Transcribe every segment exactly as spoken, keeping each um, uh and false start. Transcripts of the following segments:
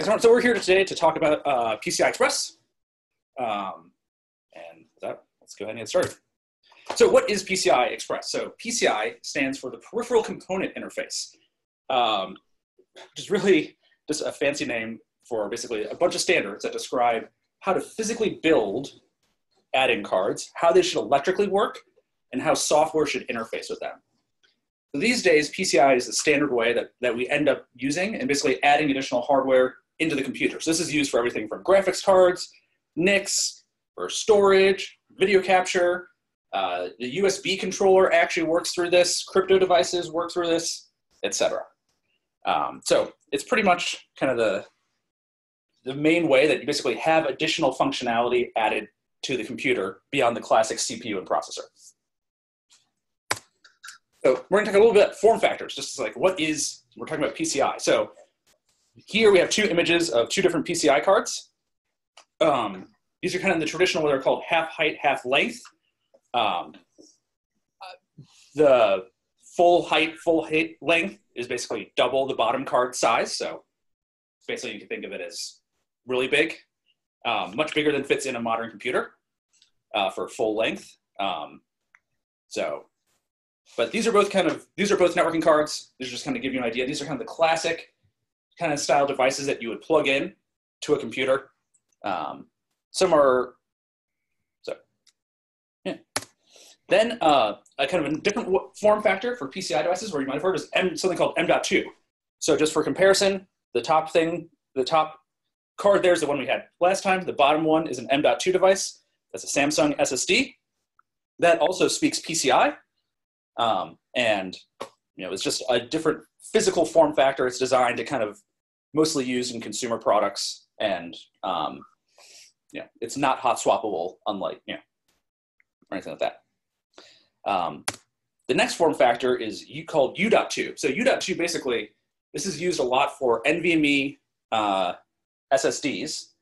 So we're here today to talk about uh, P C I Express. Um, and with that, let's go ahead and get started. So what is P C I Express? So P C I stands for the Peripheral Component Interface, um, which is really just a fancy name for basically a bunch of standards that describe how to physically build add-in cards, how they should electrically work, and how software should interface with them. So these days, P C I is the standard way that, that we end up using and basically adding additional hardware into the computer. So this is used for everything from graphics cards, N I Cs, for storage, video capture. Uh, the U S B controller actually works through this, crypto devices work through this, et cetera. Um, so it's pretty much kind of the, the main way that you basically have additional functionality added to the computer beyond the classic C P U and processor. So we're gonna talk a little bit about form factors, just like what is, we're talking about P C I. So here we have two images of two different P C I cards. Um, these are kind of the traditional, what they're called half height, half length. Um, the full height, full height length is basically double the bottom card size. So basically you can think of it as really big, um, much bigger than fits in a modern computer uh, for full length. Um, so, but these are both kind of, these are both networking cards. These are just kind of give you an idea. These are kind of the classic kind of style devices that you would plug in to a computer. Um, some are, so, yeah. Then uh, a kind of a different form factor for P C I devices, where you might have heard, is M, something called M dot two. So just for comparison, the top thing, the top card there is the one we had last time. The bottom one is an M dot two device. That's a Samsung S S D. That also speaks P C I. Um, and, you know, it's just a different physical form factor. It's designed to kind of mostly used in consumer products. And, um, you know, it's not hot swappable, unlike, you know, or anything like that. Um, the next form factor is you called U dot two. So U dot two, basically, this is used a lot for NVMe uh, S S Ds,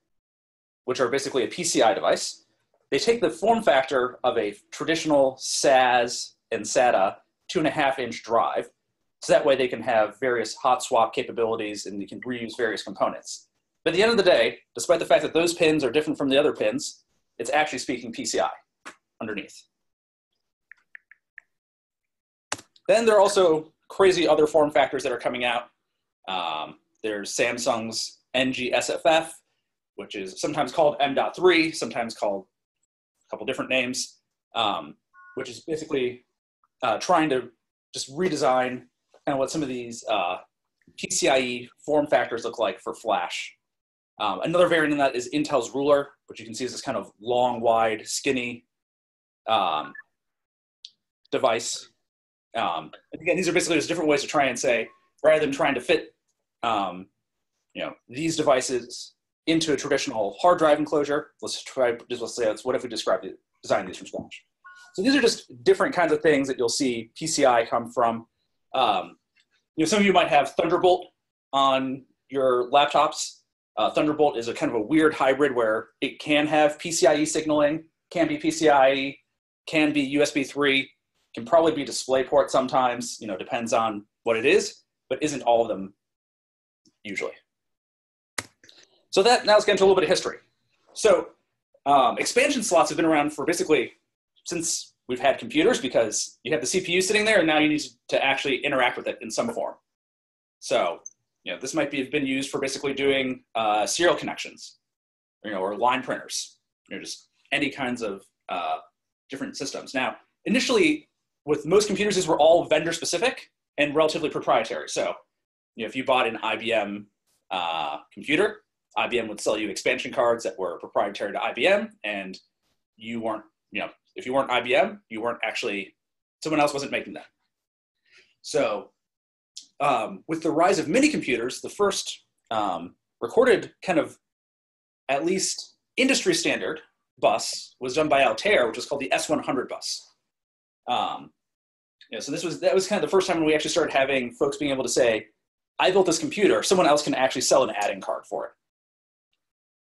which are basically a P C I device. They take the form factor of a traditional S A S and S A T A two and a half inch drive. So that way they can have various hot swap capabilities and you can reuse various components. But at the end of the day, despite the fact that those pins are different from the other pins, it's actually speaking P C I underneath. Then there are also crazy other form factors that are coming out. Um, there's Samsung's N G S F F, which is sometimes called M dot three, sometimes called a couple different names, um, which is basically uh, trying to just redesign kind of what some of these uh, P C I E form factors look like for flash. Um, another variant in that is Intel's Ruler, which you can see is this kind of long, wide, skinny um, device. Um, and again, these are basically just different ways to try and say, rather than trying to fit, um, you know, these devices into a traditional hard drive enclosure, let's try, just let's say, let's, what if we describe the, design these from scratch? So these are just different kinds of things that you'll see P C I come from. Um, you know, some of you might have Thunderbolt on your laptops. Uh, Thunderbolt is a kind of a weird hybrid where it can have P C I E signaling, can be P C I E, can be U S B three. Can probably be DisplayPort sometimes, you know, depends on what it is, but isn't all of them usually. So that, now let's get into a little bit of history. So um, expansion slots have been around for basically since we've had computers, because you have the C P U sitting there and now you need to actually interact with it in some form. So, you know, this might be, have been used for basically doing uh, serial connections, you know, or line printers, you know, just any kinds of uh, different systems. Now, initially, with most computers, these were all vendor-specific and relatively proprietary. So, you know, if you bought an I B M uh, computer, I B M would sell you expansion cards that were proprietary to I B M, and you weren't, you know, if you weren't I B M, you weren't actually, someone else wasn't making them. So, um, with the rise of mini computers, the first um, recorded kind of, at least industry standard bus was done by Altair, which was called the S one hundred bus. Um, you know, so this was, that was kind of the first time when we actually started having folks being able to say, I built this computer, someone else can actually sell an add-in card for it.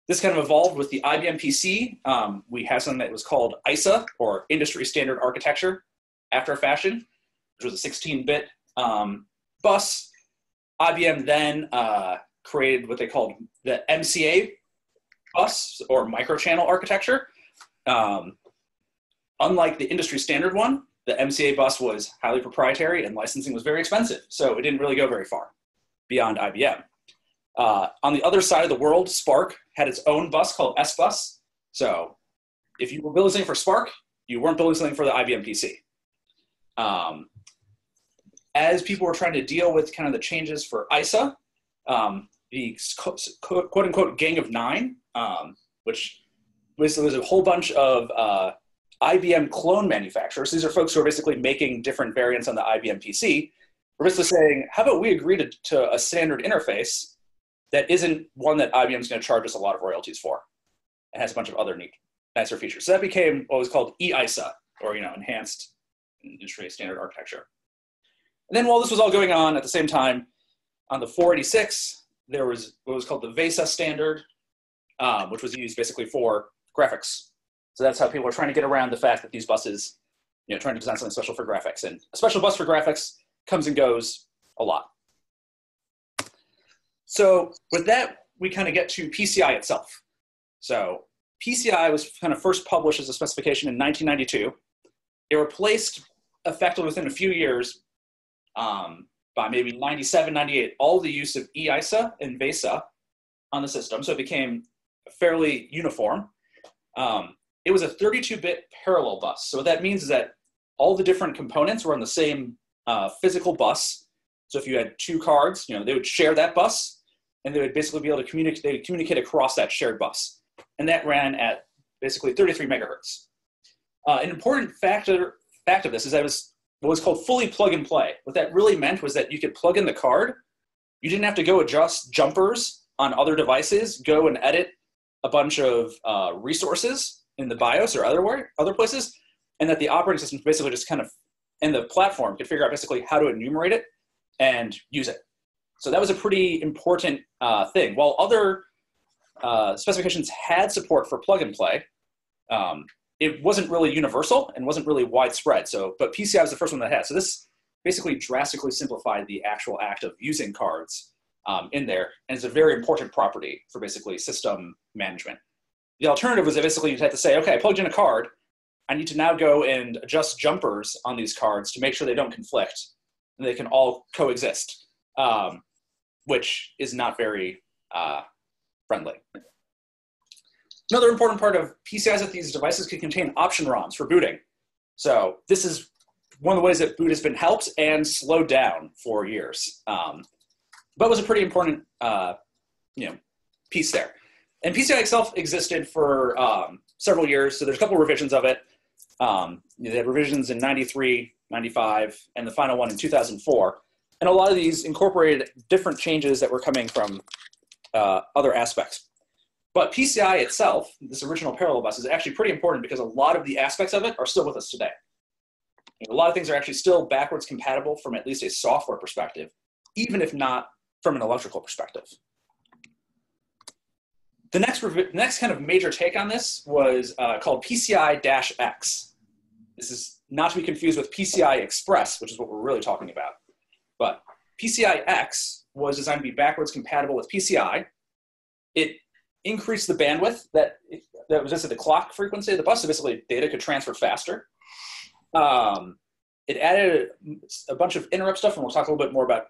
This kind of evolved with the I B M P C. Um, we had something that was called I S A, or Industry Standard Architecture, after a fashion, which was a sixteen bit um, bus. I B M then uh, created what they called the M C A bus, or micro channel architecture. Um, unlike the industry standard one, the M C A bus was highly proprietary and licensing was very expensive. So it didn't really go very far beyond I B M. Uh, on the other side of the world, Spark had its own bus called S bus. So if you were building something for Spark, you weren't building something for the I B M P C. Um, as people were trying to deal with kind of the changes for I S A, um, the quote unquote gang of nine, um, which basically was a whole bunch of uh, I B M clone manufacturers. These are folks who are basically making different variants on the I B M P C. We're basically saying, how about we agree to, to a standard interface that isn't one that I B M's gonna charge us a lot of royalties for. It has a bunch of other neat, nicer features. So that became what was called E I S A, or you know, Enhanced Industry Standard Architecture. And then while this was all going on at the same time, on the four eighty-six, there was what was called the VESA standard, um, which was used basically for graphics. So that's how people are trying to get around the fact that these buses, you know, trying to design something special for graphics. And a special bus for graphics comes and goes a lot. So with that, we kind of get to P C I itself. So P C I was kind of first published as a specification in nineteen ninety-two. It replaced, effectively within a few years, um, by maybe ninety-seven, ninety-eight, all the use of E I S A and VESA on the system. So it became fairly uniform. Um, it was a thirty-two bit parallel bus. So what that means is that all the different components were on the same uh, physical bus. So if you had two cards, you know, they would share that bus, and they would basically be able to communicate, they would communicate across that shared bus. And that ran at basically thirty-three megahertz. Uh, an important factor, fact of this is that it was what was called fully plug and play. What that really meant was that you could plug in the card. You didn't have to go adjust jumpers on other devices, go and edit a bunch of uh, resources in the BIOS or other, other places, and that the operating system basically just kind of, and the platform could figure out basically how to enumerate it and use it. So that was a pretty important uh, thing. While other uh, specifications had support for plug and play, um, it wasn't really universal and wasn't really widespread. So, but P C I was the first one that had. So this basically drastically simplified the actual act of using cards um, in there. And it's a very important property for basically system management. The alternative was that basically you'd have to say, okay, I plugged in a card. I need to now go and adjust jumpers on these cards to make sure they don't conflict and they can all coexist, um, which is not very uh, friendly. Another important part of P C I is that these devices can contain option ROMs for booting. So this is one of the ways that boot has been helped and slowed down for years, um, but was a pretty important uh, you know, piece there. And P C I itself existed for um, several years, so there's a couple of revisions of it. Um, they had revisions in ninety-three, ninety-five, and the final one in two thousand four. And a lot of these incorporated different changes that were coming from uh, other aspects. But P C I itself, this original parallel bus, is actually pretty important because a lot of the aspects of it are still with us today. And a lot of things are actually still backwards compatible from at least a software perspective, even if not from an electrical perspective. The next, next kind of major take on this was uh, called P C I X. This is not to be confused with P C I Express, which is what we're really talking about. But P C I X was designed to be backwards compatible with P C I. It increased the bandwidth that, that was just at the clock frequency of the bus, so basically data could transfer faster. Um, it added a, a bunch of interrupt stuff, and we'll talk a little bit more about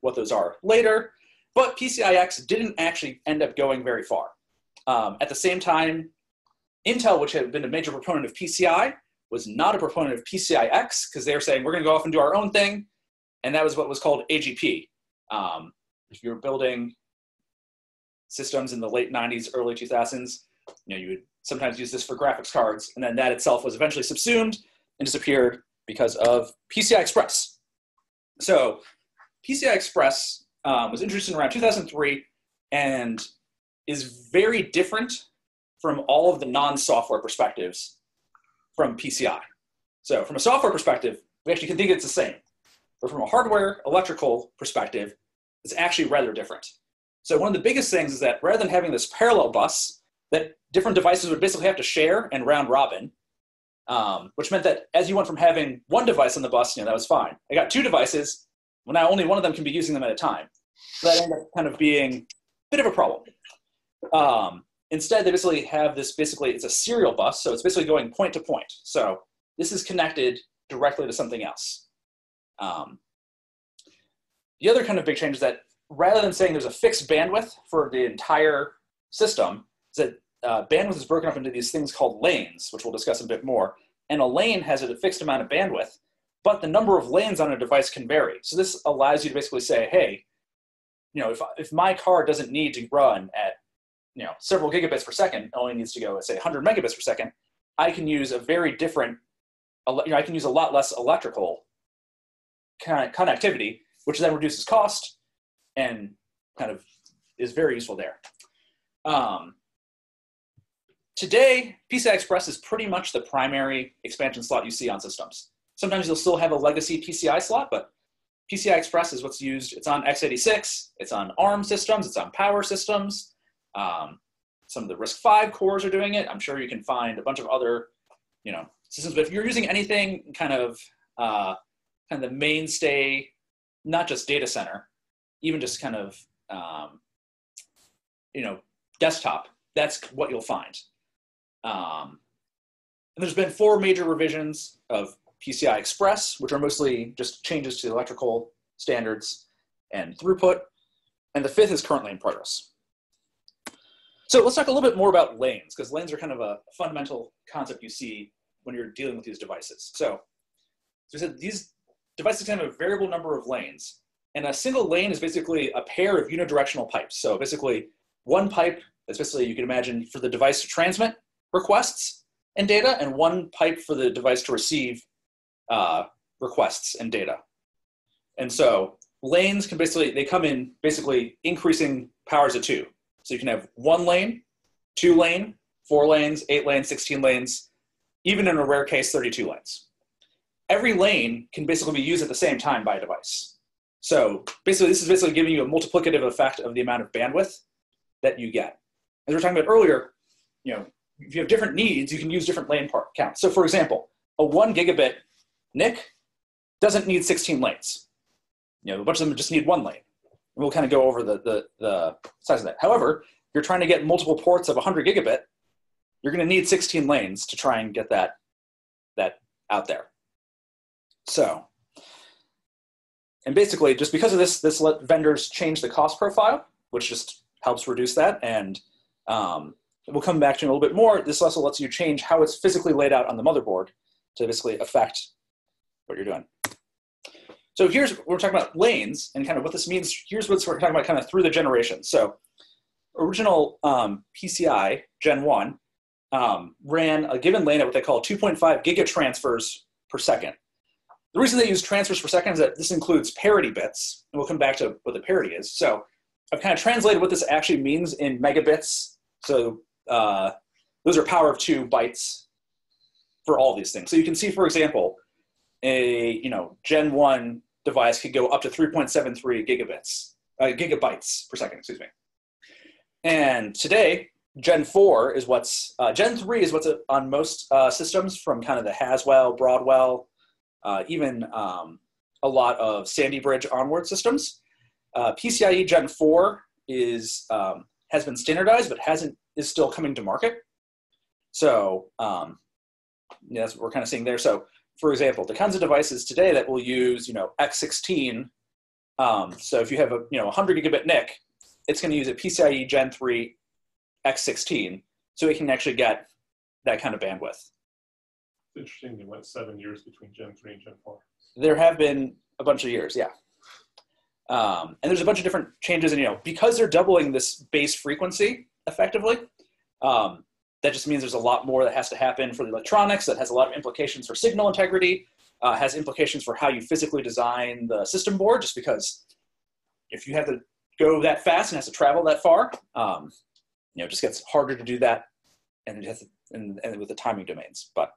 what those are later. But P C I X didn't actually end up going very far. Um, at the same time, Intel, which had been a major proponent of P C I, was not a proponent of P C I X because they were saying, we're going to go off and do our own thing. And that was what was called A G P. Um, if you were building systems in the late nineties, early two thousands, you know, you would sometimes use this for graphics cards. And then that itself was eventually subsumed and disappeared because of P C I Express. So P C I Express um, was introduced in around two thousand three and is very different from all of the non-software perspectives from P C I. So from a software perspective, we actually can think it's the same. But from a hardware, electrical perspective, it's actually rather different. So one of the biggest things is that rather than having this parallel bus that different devices would basically have to share and round robin, um, which meant that as you went from having one device on the bus, you know, that was fine. I got two devices, well now only one of them can be using them at a time. So that ended up kind of being a bit of a problem. Um, instead, they basically have this, basically, it's a serial bus, so it's basically going point to point. So this is connected directly to something else. Um, the other kind of big change is that rather than saying there's a fixed bandwidth for the entire system, is that uh, bandwidth is broken up into these things called lanes, which we'll discuss a bit more. And a lane has a fixed amount of bandwidth, but the number of lanes on a device can vary. So this allows you to basically say, hey, you know, if, if my car doesn't need to run at, you know, several gigabits per second, only needs to go at, say, one hundred megabits per second, I can use a very different, you know, I can use a lot less electrical kind of connectivity, which then reduces cost and kind of is very useful there. Um, today, P C I Express is pretty much the primary expansion slot you see on systems. Sometimes you'll still have a legacy P C I slot, but P C I Express is what's used. It's on x eighty-six, it's on ARM systems, it's on power systems. Um, some of the RISC-V cores are doing it. I'm sure you can find a bunch of other, you know, systems. But if you're using anything kind of, uh, kind of the mainstay, not just data center, even just kind of, um, you know, desktop, that's what you'll find. Um, and there's been four major revisions of P C I Express, which are mostly just changes to the electrical standards and throughput. And the fifth is currently in progress. So let's talk a little bit more about lanes, because lanes are kind of a fundamental concept you see when you're dealing with these devices. So, so we said these devices can have a variable number of lanes. And a single lane is basically a pair of unidirectional pipes. So basically one pipe, that's basically, you can imagine, for the device to transmit requests and data, and one pipe for the device to receive uh, requests and data. And so lanes can basically, they come in basically increasing powers of two. So you can have one lane, two lane, four lanes, eight lanes, sixteen lanes, even in a rare case, thirty-two lanes. Every lane can basically be used at the same time by a device. So basically, this is basically giving you a multiplicative effect of the amount of bandwidth that you get. As we were talking about earlier, you know, if you have different needs, you can use different lane part counts. So for example, a one gigabit N I C doesn't need sixteen lanes. You know, a bunch of them just need one lane. And we'll kind of go over the, the, the size of that. However, if you're trying to get multiple ports of one hundred gigabit, you're gonna need sixteen lanes to try and get that, that out there. So, and basically just because of this, this let vendors change the cost profile, which just helps reduce that. And um, we'll come back to it in a little bit more. This also lets you change how it's physically laid out on the motherboard to basically affect what you're doing. So here's, we're talking about lanes and kind of what this means. Here's what we're talking about kind of through the generation. So original um, P C I Gen one um, ran a given lane at what they call two point five gigatransfers per second. The reason they use transfers per second is that this includes parity bits, and we'll come back to what the parity is. So I've kind of translated what this actually means in megabits. So uh, those are power of two bytes for all these things. So you can see, for example, a you know Gen one device could go up to three point seven three gigabits, uh, gigabytes per second, excuse me. And today, Gen four is what's, uh, Gen three is what's on most uh, systems from kind of the Haswell, Broadwell, uh, even um, a lot of Sandy Bridge onward systems. Uh, PCIe Gen four is, um, has been standardized, but hasn't, is still coming to market. So um, yeah, that's what we're kind of seeing there. So for example, the kinds of devices today that will use, you know, x sixteen. Um, so if you have a, you know, one hundred gigabit N I C, it's going to use a PCIe Gen three x sixteen, so it can actually get that kind of bandwidth. It's interesting. They went seven years between Gen three and Gen four. There have been a bunch of years, yeah. Um, and there's a bunch of different changes, and you know, because they're doubling this base frequency effectively. Um, That just means there's a lot more that has to happen for the electronics, that has a lot of implications for signal integrity, uh, has implications for how you physically design the system board, just because if you have to go that fast and has to travel that far, um, you know, it just gets harder to do that, and, it has to, and, and with the timing domains. But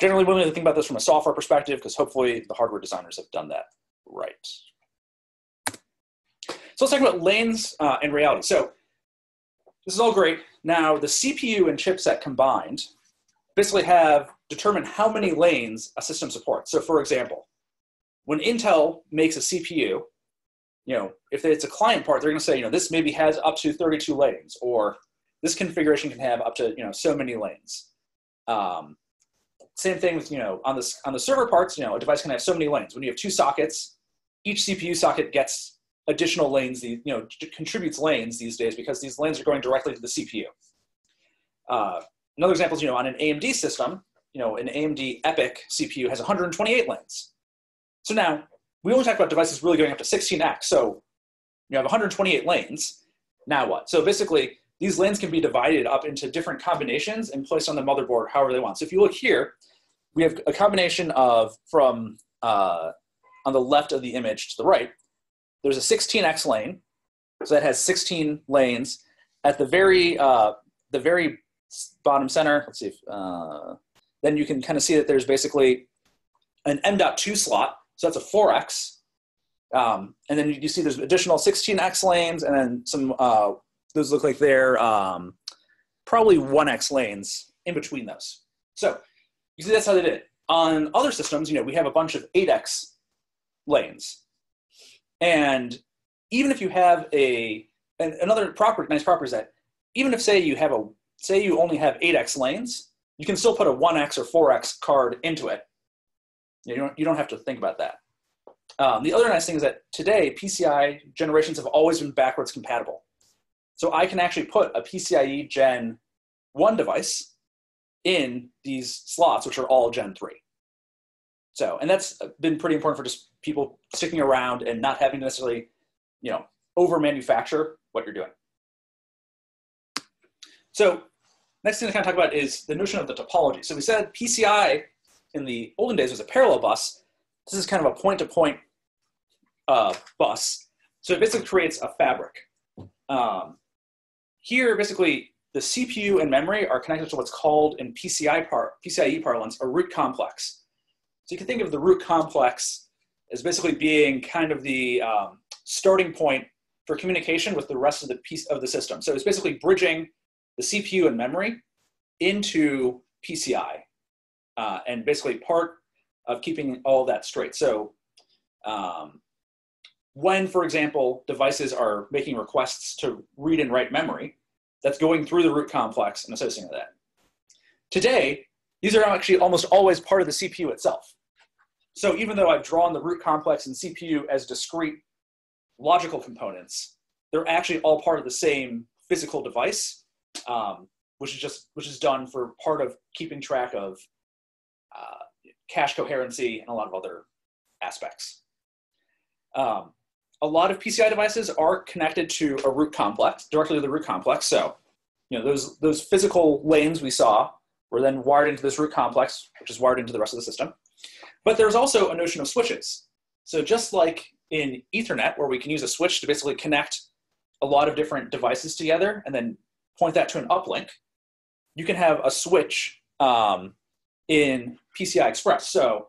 generally, we need to think about this from a software perspective, because hopefully the hardware designers have done that right. So let's talk about lanes uh, in reality. So this is all great. Now, the C P U and chipset combined basically have determined how many lanes a system supports. So for example, when Intel makes a C P U, you know, if it's a client part, they're going to say, you know, this maybe has up to thirty-two lanes, or this configuration can have up to, you know, so many lanes. Um, same thing with, you know, on the, on the server parts, you know, a device can have so many lanes. When you have two sockets, each C P U socket gets additional lanes, the, you know, contributes lanes these days, because these lanes are going directly to the C P U. Uh, another example is, you know, on an A M D system, you know, an A M D EPYC C P U has one hundred twenty-eight lanes. So now, we only talk about devices really going up to sixteen X. So you have one hundred twenty-eight lanes. Now what? So basically, these lanes can be divided up into different combinations and placed on the motherboard however they want. So if you look here, we have a combination of, from uh, on the left of the image to the right, there's a sixteen X lane. So that has sixteen lanes. At the very, uh, the very bottom center, let's see if, uh, then you can kind of see that there's basically an M dot two slot. So that's a four X. Um, and then you see there's additional sixteen X lanes, and then some, uh, those look like they're um, probably one X lanes in between those. So you see that's how they did it. On other systems, you know, we have a bunch of eight X lanes. And even if you have a, and another property, nice property is that even if say you have a, say you only have eight X lanes, you can still put a one X or four X card into it. You don't, you don't have to think about that. Um, the other nice thing is that today, P C I generations have always been backwards compatible. So I can actually put a PCIe Gen one device in these slots, which are all Gen three. So, and that's been pretty important for just people sticking around and not having to necessarily, you know, over-manufacture what you're doing. So next thing to kind of talk about is the notion of the topology. So we said P C I in the olden days was a parallel bus. This is kind of a point-to-point uh, bus. So it basically creates a fabric. Um, here, basically, the C P U and memory are connected to what's called in P C I par P C I E parlance, a root complex. So you can think of the root complex as basically being kind of the um, starting point for communication with the rest of the piece of the system. So it's basically bridging the C P U and memory into P C I. Uh, and basically part of keeping all that straight. So um, when, for example, devices are making requests to read and write memory, that's going through the root complex and associating with that. Today, these are actually almost always part of the C P U itself. So even though I've drawn the root complex and C P U as discrete logical components, they're actually all part of the same physical device, um, which is just, which is done for part of keeping track of Uh, cache coherency and a lot of other aspects. Um, a lot of P C I devices are connected to a root complex, directly to the root complex. So, you know, those, those physical lanes we saw were then wired into this root complex, which is wired into the rest of the system. But there's also a notion of switches. So just like in Ethernet, where we can use a switch to basically connect a lot of different devices together and then point that to an uplink, you can have a switch um, in P C I Express. So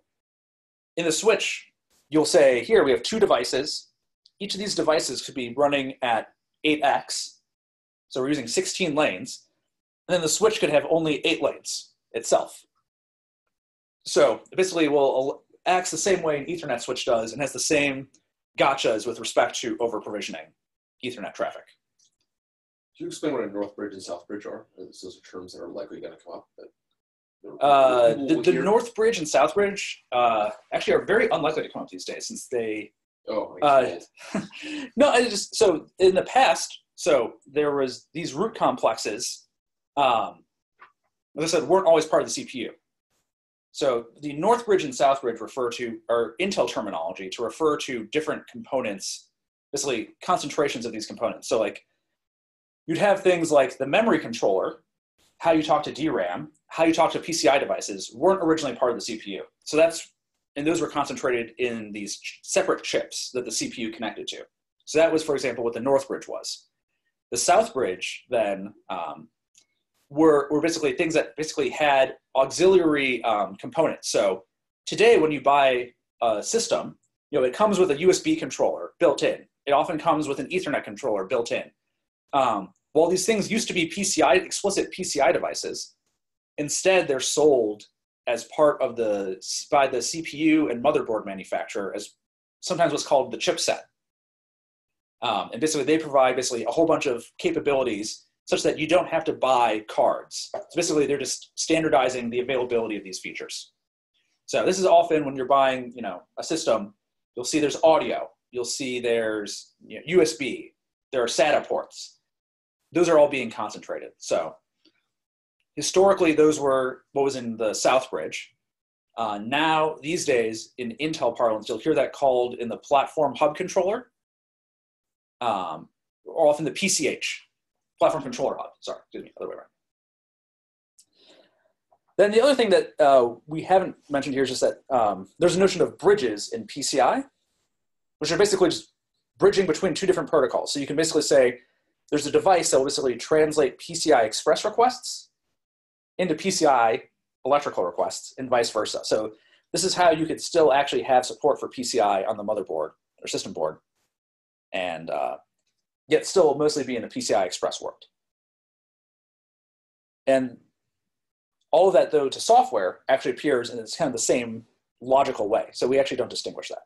in the switch, you'll say, here we have two devices. Each of these devices could be running at eight X. So we're using sixteen lanes. And then the switch could have only eight lanes itself. So it basically will act the same way an Ethernet switch does and has the same gotchas with respect to over-provisioning Ethernet traffic. Can you explain what a North Bridge and South Bridge are? Those are terms that are likely going to come up. But Uh, the, the North Bridge and South Bridge uh, actually are very unlikely to come up these days, since they. Oh. Uh, no, I just so in the past, so there was these root complexes. Um, like I said, weren't always part of the C P U. So the North Bridge and South Bridge refer to, or Intel terminology to refer to different components, basically concentrations of these components. So like, you'd have things like the memory controller, how you talk to D RAM, how you talk to P C I devices weren't originally part of the C P U. So that's, and those were concentrated in these ch separate chips that the C P U connected to. So that was, for example, what the North Bridge was. The South Bridge then um, were, were basically things that basically had auxiliary um, components. So today when you buy a system, you know, it comes with a U S B controller built in. It often comes with an Ethernet controller built in. Um, While these things used to be P C I, explicit P C I devices, instead they're sold as part of the, by the C P U and motherboard manufacturer as sometimes what's called the chipset. Um, and basically they provide basically a whole bunch of capabilities such that you don't have to buy cards. So basically they're just standardizing the availability of these features. So this is often when you're buying, you know, a system, you'll see there's audio, you'll see there's you know, U S B, there are SATA ports. Those are all being concentrated. So historically, those were what was in the South Bridge. Uh, now, these days, in Intel parlance, you'll hear that called in the platform hub controller, um, or often the P C H, platform controller hub. Sorry, excuse me, other way around. Then the other thing that uh, we haven't mentioned here is just that um, there's a notion of bridges in P C I, which are basically just bridging between two different protocols. So you can basically say there's a device that will basically translate P C I Express requests into P C I electrical requests and vice versa. So this is how you could still actually have support for P C I on the motherboard or system board and uh, yet still mostly be in a P C I Express world. And all of that, though, to software actually appears in it's kind of the same logical way. So we actually don't distinguish that.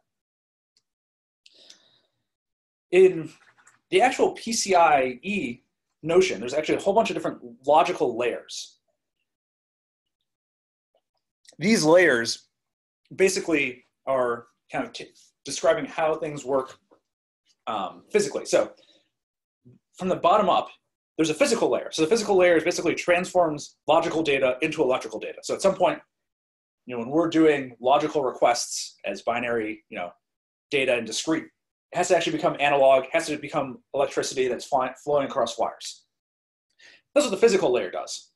In the actual P C I E notion, there's actually a whole bunch of different logical layers. These layers basically are kind of describing how things work um, physically. So from the bottom up, there's a physical layer. So the physical layer is basically transforms logical data into electrical data. So at some point, you know, when we're doing logical requests as binary, you know, data and discrete, it has to actually become analog, has to become electricity that's flying, flowing across wires. That's what the physical layer does.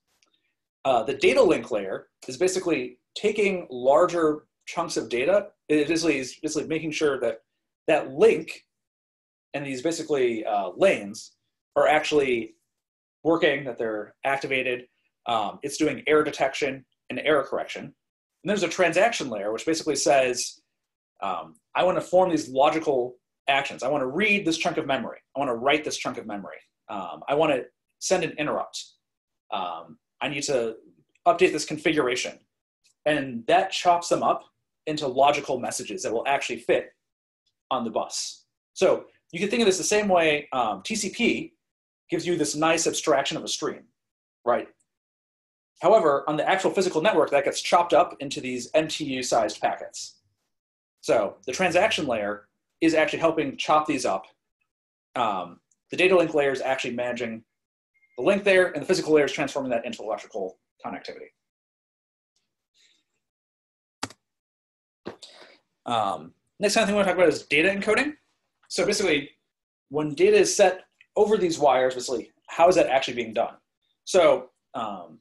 Uh, the data link layer is basically taking larger chunks of data. It basically is basically making sure that that link and these basically uh, lanes are actually working, that they're activated. Um, it's doing error detection and error correction. And there's a transaction layer, which basically says, um, I want to form these logical actions. I want to read this chunk of memory. I want to write this chunk of memory. Um, I want to send an interrupt. Um, I need to update this configuration. And that chops them up into logical messages that will actually fit on the bus. So you can think of this the same way um, T C P gives you this nice abstraction of a stream, right? However, on the actual physical network, that gets chopped up into these M T U-sized packets. So the transaction layer is actually helping chop these up. Um, the data link layer is actually managing the link there, and the physical layer is transforming that into electrical connectivity. Um, next kind of thing we want to talk about is data encoding. So basically, when data is set over these wires, basically, how is that actually being done? So um,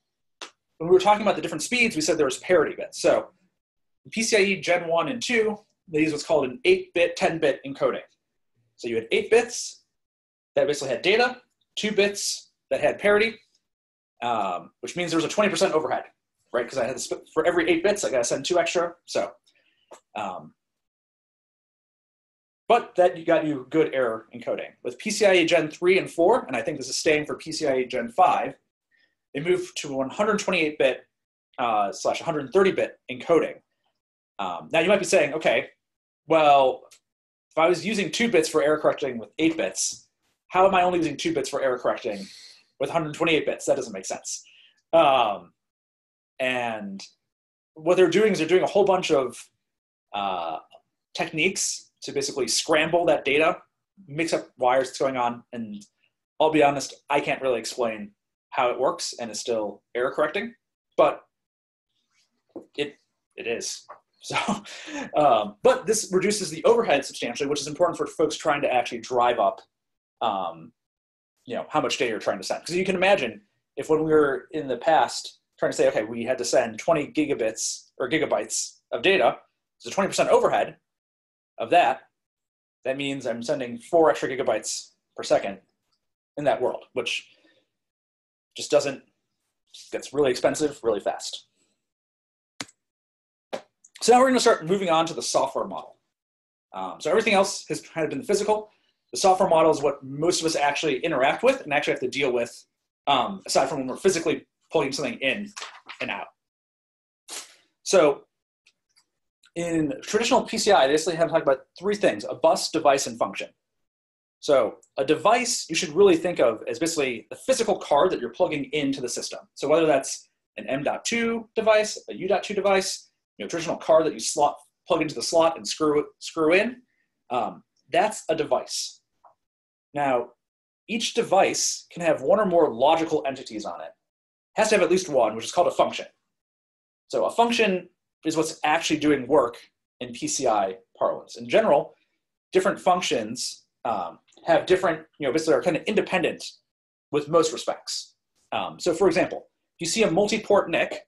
when we were talking about the different speeds, we said there was parity bits. So P C I E Gen one and two, they use what's called an eight bit, ten bit encoding. So you had eight bits that basically had data, two bits that had parity, um, which means there was a twenty percent overhead, right? Because I had to, for every eight bits, I got to send two extra. So, um, but that you got you good error encoding. With PCIe Gen three and four, and I think this is staying for PCIe Gen five, they moved to one twenty-eight bit uh, slash one thirty bit encoding. Um, now you might be saying, okay, well, if I was using two bits for error correcting with eight bits, how am I only using two bits for error correcting with one twenty-eight bits? That doesn't make sense. Um, and what they're doing is they're doing a whole bunch of uh, techniques to basically scramble that data, mix up wires that's going on, and I'll be honest, I can't really explain how it works and is still error correcting, but it it is. So, um, but this reduces the overhead substantially, which is important for folks trying to actually drive up, um, you know, how much data you're trying to send. Because you can imagine if when we were in the past trying to say, okay, we had to send twenty gigabits or gigabytes of data, there's a twenty percent overhead of that. That means I'm sending four extra gigabytes per second in that world, which just doesn't, gets really expensive really fast. So now we're going to start moving on to the software model. Um, so everything else has kind of been physical. The software model is what most of us actually interact with and actually have to deal with, um, aside from when we're physically pulling something in and out. So in traditional P C I, they basically have to talk about three things: a bus, device, and function. So a device you should really think of as basically the physical card that you're plugging into the system. So whether that's an M dot two device, a U dot two device, you know, traditional card that you slot, plug into the slot and screw it, screw in, um, that's a device. Now, each device can have one or more logical entities on it. It has to have at least one, which is called a function. So a function is what's actually doing work in P C I parlance. In general, different functions um, have different, you know, basically are kind of independent with most respects. Um, so for example, if you see a multi-port N I C,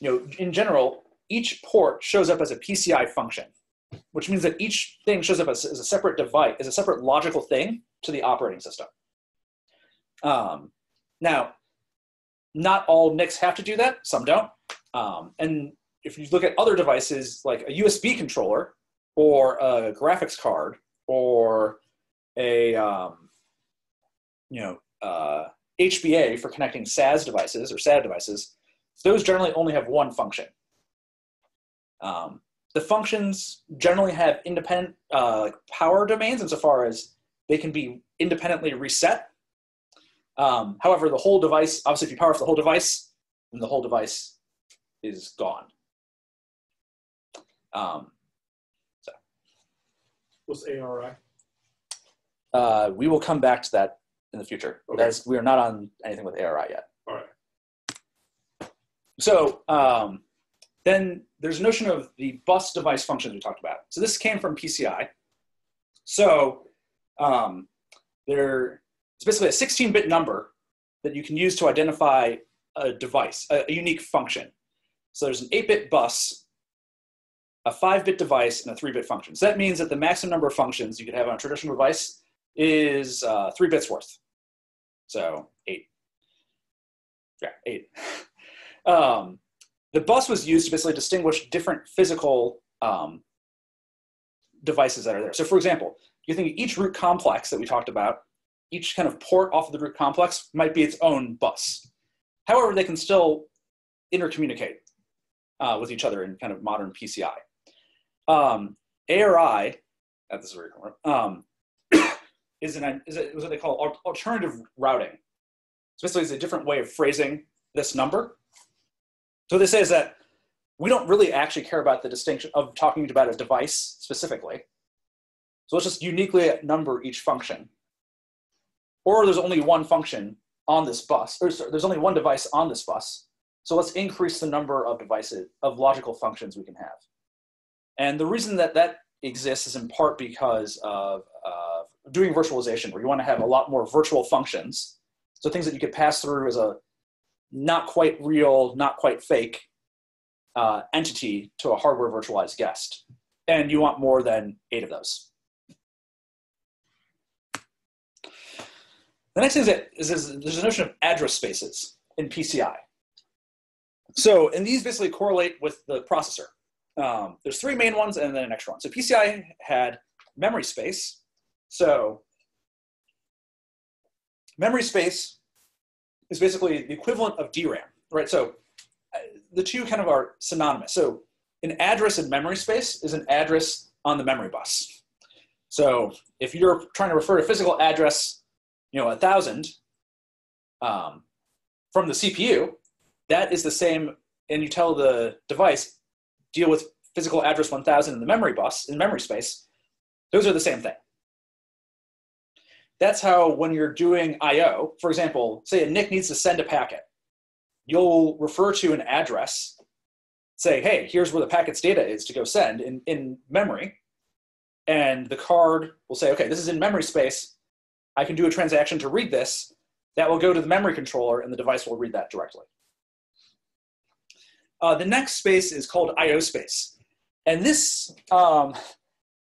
you know, in general, each port shows up as a P C I function, which means that each thing shows up as, as a separate device, as a separate logical thing to the operating system. Um, now, not all N I Cs have to do that, some don't. Um, and if you look at other devices like a U S B controller or a graphics card or a, um, you know, uh, H B A for connecting S A S devices or S A T A devices, those generally only have one function. Um, the functions generally have independent uh, power domains insofar as they can be independently reset. Um, however, the whole device, obviously if you power off the whole device, then the whole device is gone. Um, so. What's A R I? Uh, we will come back to that in the future. Okay. That is, we are not on anything with A R I yet. All right. So um, then there's a notion of the bus device functions we talked about. So this came from P C I. So um, there, it's basically a sixteen bit number that you can use to identify a device, a, a unique function. So there's an eight bit bus, a five bit device, and a three bit function. So that means that the maximum number of functions you could have on a traditional device is uh, three bits worth. So eight. Yeah, eight. um, the bus was used to basically distinguish different physical um, devices that are there. So for example, you think each root complex that we talked about, each kind of port off of the root complex might be its own bus. However, they can still intercommunicate uh, with each other in kind of modern P C I. Um, A R I, oh, this is where you're going, um, is, an, is, a, is what they call alternative routing. So basically, it's a different way of phrasing this number. So what they say is that we don't really actually care about the distinction of talking about a device specifically. So let's just uniquely number each function. Or there's only one function on this bus, or sorry, there's only one device on this bus. So let's increase the number of devices, of logical functions we can have. And the reason that that exists is in part because of uh, doing virtualization, where you want to have a lot more virtual functions. So things that you could pass through as a not quite real, not quite fake uh, entity to a hardware virtualized guest. And you want more than eight of those. The next thing is, that, is, is there's a notion of address spaces in P C I. So, and these basically correlate with the processor. Um, there's three main ones and then an extra one. So P C I had memory space. So memory space is basically the equivalent of D RAM, right? So uh, the two kind of are synonymous. So an address in memory space is an address on the memory bus. So if you're trying to refer to physical address, you know, a thousand um, from the C P U, that is the same, and you tell the device, deal with physical address one thousand in the memory bus, in memory space, those are the same thing. That's how when you're doing I O, for example, say a N I C needs to send a packet, you'll refer to an address, say, hey, here's where the packet's data is to go send in, in memory, and the card will say, okay, this is in memory space, I can do a transaction to read this, that will go to the memory controller and the device will read that directly. Uh, the next space is called I O space. And this um,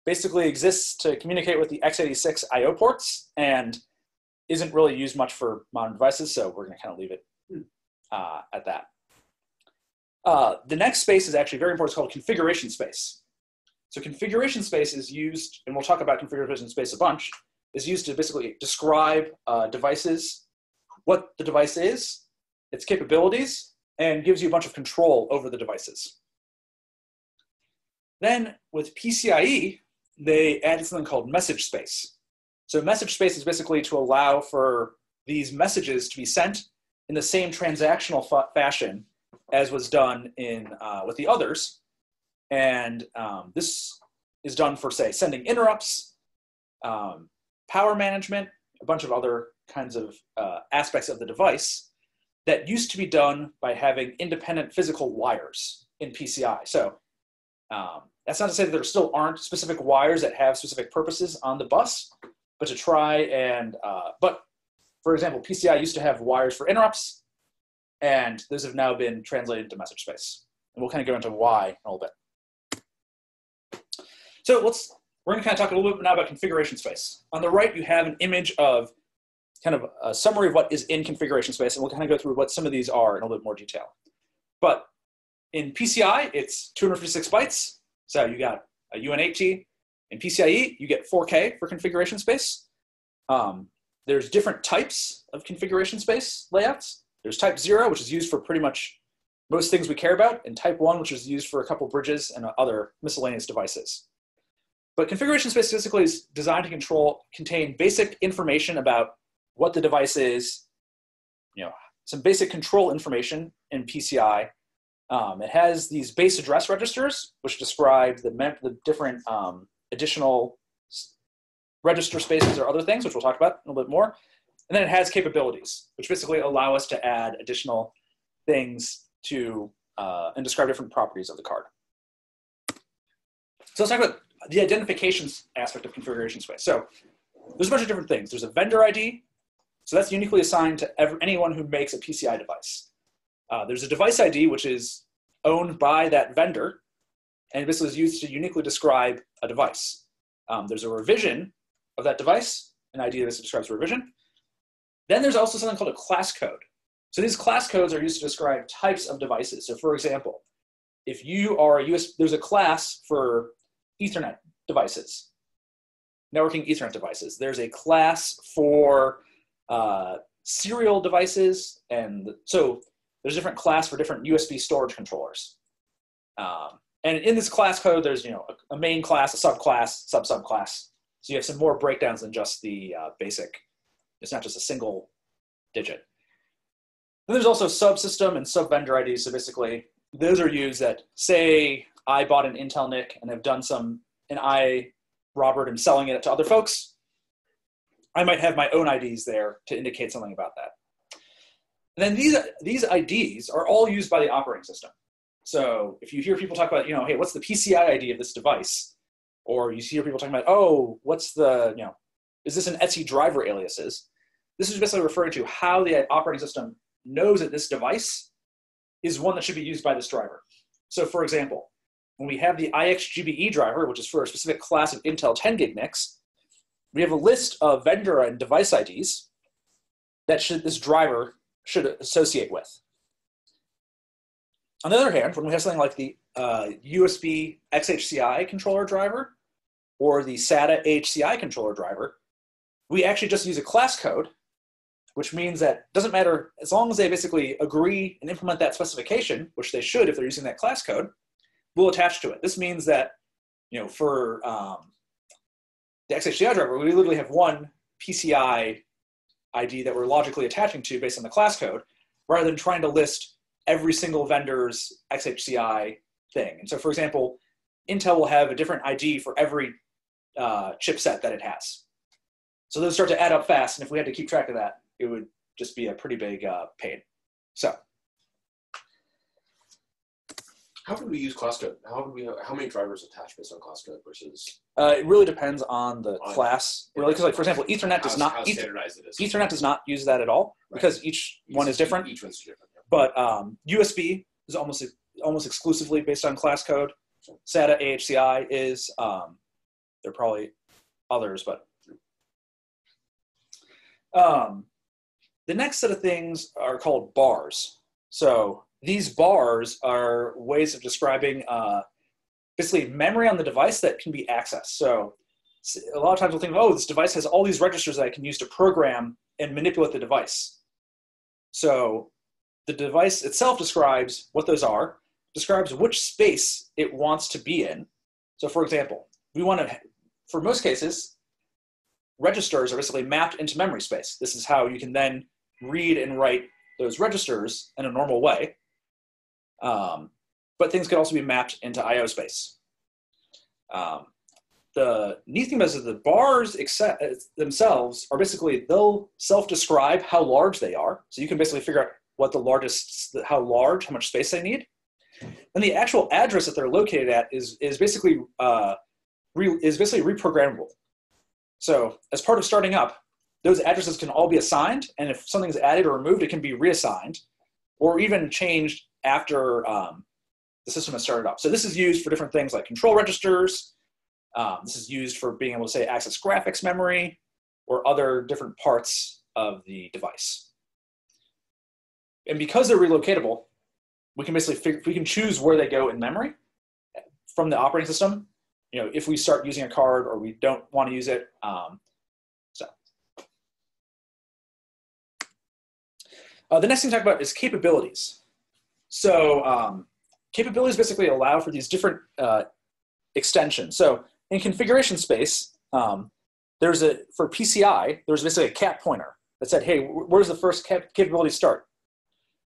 basically exists to communicate with the x eighty-six I O ports and isn't really used much for modern devices, so we're gonna kind of leave it uh, at that. Uh, the next space is actually very important, it's called configuration space. So configuration space is used, and we'll talk about configuration space a bunch, is used to basically describe uh, devices, what the device is, its capabilities, and gives you a bunch of control over the devices. Then with P C I E, they added something called message space. So message space is basically to allow for these messages to be sent in the same transactional fa fashion as was done in, uh, with the others. And um, this is done for, say, sending interrupts, um, power management, a bunch of other kinds of uh, aspects of the device that used to be done by having independent physical wires in P C I. So um, that's not to say that there still aren't specific wires that have specific purposes on the bus, but to try and, uh, but for example, P C I used to have wires for interrupts, and those have now been translated to message space. And we'll kind of go into why in a little bit. So let's, we're gonna kind of talk a little bit now about configuration space. On the right, you have an image of kind of a summary of what is in configuration space, and we'll kind of go through what some of these are in a little bit more detail. But in P C I, it's two hundred fifty-six bytes. So you got a U N eight T. In PCIe, you get four K for configuration space. Um, there's different types of configuration space layouts. There's type zero, which is used for pretty much most things we care about, and type one, which is used for a couple bridges and other miscellaneous devices. But configuration space basically is designed to control, contain basic information about what the device is, you know, some basic control information in P C I. Um, it has these base address registers, which describe the, the different um, additional register spaces or other things, which we'll talk about a little bit more. And then it has capabilities, which basically allow us to add additional things to uh, and describe different properties of the card. So let's talk about the identifications aspect of configuration space. So there's a bunch of different things. There's a vendor I D. So that's uniquely assigned to every, anyone who makes a P C I device. Uh, there's a device I D, which is owned by that vendor, and this is used to uniquely describe a device. Um, there's a revision of that device, an I D that describes revision. Then there's also something called a class code. So these class codes are used to describe types of devices. So for example, if you are a U S, there's a class for Ethernet devices, networking Ethernet devices. There's a class for uh, serial devices, and so there's a different class for different U S B storage controllers. Um, and in this class code, there's you know a, a main class, a subclass, sub-subclass. So you have some more breakdowns than just the uh, basic. It's not just a single digit. Then there's also subsystem and sub-vendor I Ds. So basically, those are used that say I bought an Intel N I C and have done some, and I, Robert, am selling it to other folks. I might have my own I Ds there to indicate something about that. And then these, these I Ds are all used by the operating system. So if you hear people talk about, you know, hey, what's the P C I I D of this device? Or you hear people talking about, oh, what's the, you know, is this an E T S I driver aliases? This is basically referring to how the operating system knows that this device is one that should be used by this driver. So for example, when we have the I X G B E driver, which is for a specific class of Intel ten gig N I Cs, we have a list of vendor and device I Ds that should, this driver should associate with. On the other hand, when we have something like the uh, U S B X H C I controller driver or the SATA A H C I controller driver, we actually just use a class code, which means that it doesn't matter, as long as they basically agree and implement that specification, which they should if they're using that class code, we'll attach to it. This means that, you know, for um, the X H C I driver, we literally have one P C I I D that we're logically attaching to based on the class code, rather than trying to list every single vendor's X H C I thing. And so for example, Intel will have a different I D for every uh, chipset that it has. So those start to add up fast, and if we had to keep track of that, it would just be a pretty big uh, pain. So. How would we use class code? How would we? How many drivers attach based on class code versus? Uh, it really depends on the on class. Really, because like for example, Ethernet does not. How standardized it is. Ethernet does not use that at all right. because each it's one is different. Each one's different. Yeah. But um, U S B is almost almost exclusively based on class code. SATA A H C I is. Um, there are probably others, but. Um, the next set of things are called bars. So. These bars are ways of describing uh, basically memory on the device that can be accessed. So a lot of times we'll think, oh, this device has all these registers that I can use to program and manipulate the device. So the device itself describes what those are, describes which space it wants to be in. So for example, we want to, for most cases, registers are basically mapped into memory space. This is how you can then read and write those registers in a normal way. Um, but things could also be mapped into I O space. Um, the neat thing is that the bars themselves are basically, they'll self-describe how large they are. So you can basically figure out what the largest, how large, how much space they need. Then the actual address that they're located at is, is, basically, uh, re, is basically reprogrammable. So as part of starting up, those addresses can all be assigned, and if something's added or removed, it can be reassigned or even changed after um, the system has started up. So this is used for different things like control registers. Um, this is used for being able to, say, access graphics memory or other different parts of the device. And because they're relocatable, we can basically figure, we can choose where they go in memory from the operating system. You know, if we start using a card or we don't want to use it. Um, so, uh, the next thing to talk about is capabilities. So, um, capabilities basically allow for these different uh, extensions. So, in configuration space, um, there's a for P C I, there's basically a cat pointer that said, "Hey, where does the first cap capability start?"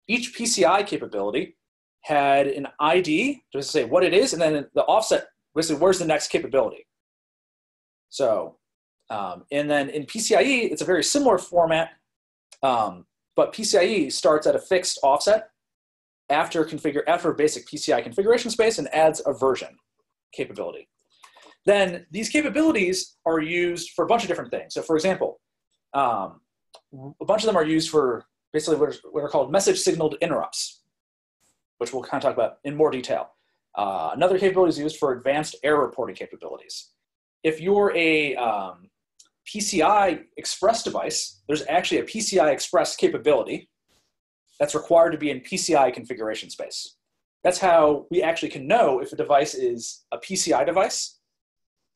Each P C I capability had an I D to say what it is, and then the offset, basically where's the next capability. So, um, and then in P C I E, it's a very similar format, um, but P C I E starts at a fixed offset after configure after basic P C I configuration space and adds a version capability. Then these capabilities are used for a bunch of different things. So, for example, um, a bunch of them are used for basically what are, what are called message signaled interrupts, which we'll kind of talk about in more detail. Uh, another capability is used for advanced error reporting capabilities. If you're a um, P C I Express device, there's actually a P C I Express capability that's required to be in P C I configuration space. That's how we actually can know if a device is a P C I device,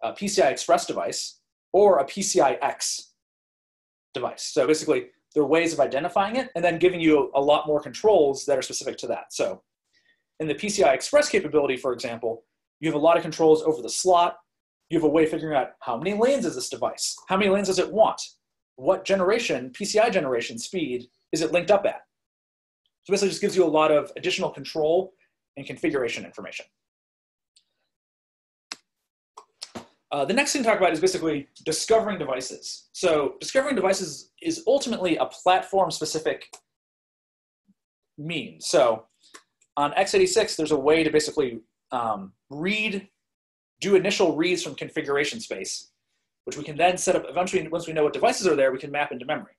a P C I Express device, or a P C I X device. So basically, there are ways of identifying it and then giving you a lot more controls that are specific to that. So in the P C I Express capability, for example, you have a lot of controls over the slot. You have a way of figuring out how many lanes is this device? How many lanes does it want? What generation, P C I generation speed is it linked up at? So basically it just gives you a lot of additional control and configuration information. Uh, the next thing to talk about is basically discovering devices. So discovering devices is ultimately a platform-specific mean. So on x eighty-six, there's a way to basically um, read, do initial reads from configuration space, which we can then set up eventually. Once we know what devices are there, we can map into memory.